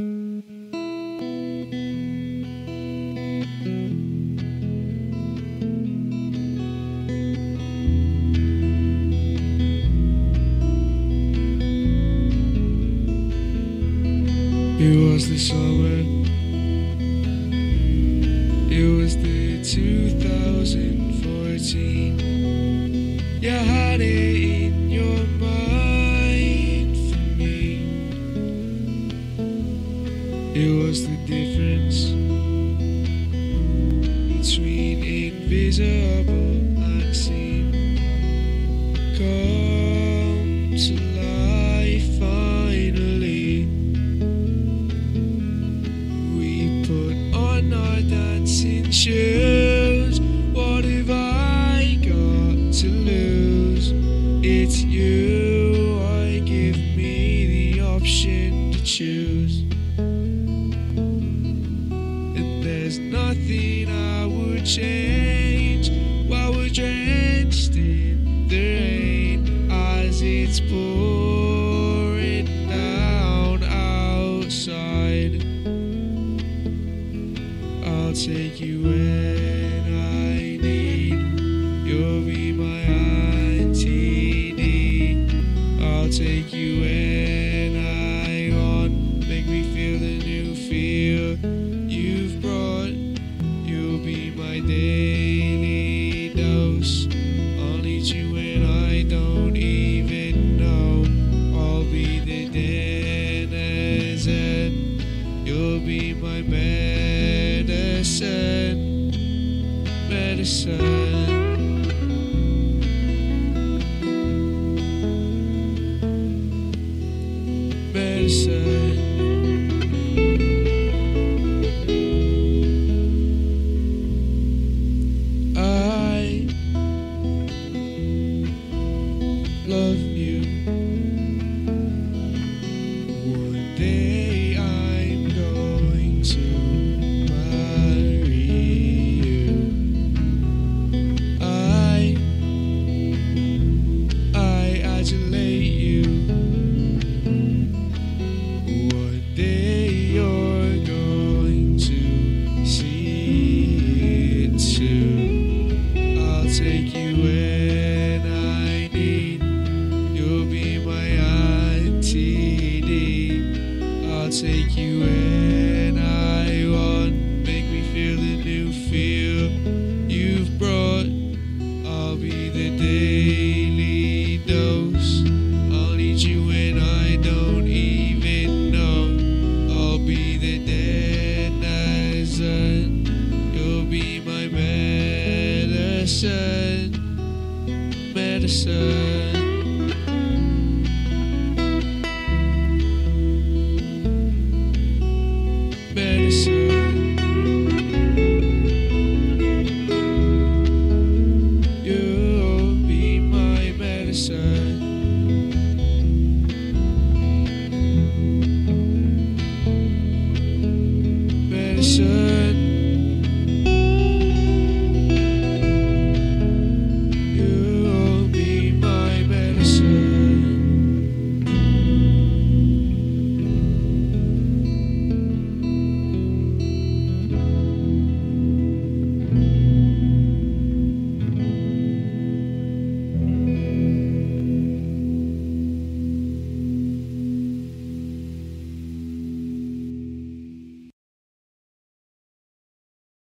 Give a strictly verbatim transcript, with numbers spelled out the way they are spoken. It was the summer, it was the two thousand fourteen. You had it in your mind for me. It was the difference between invisible and seen come to life finally. Our dancing shoes. What have I got to lose? It's you. I give me the option to choose, and there's nothing I would change while we're drenched in the rain as it's pouring down outside. I'll take you when I need. You'll be my I T D. I'll take you when I want. Make me feel the new feel you've brought. You'll be my daily dose. I'll need you when I don't even know. I'll be the dinner's end. You'll be my man. Medicine, medicine. Medicine. I love you. One day I'm going to take you when I need. You'll be my I T D. I'll take you when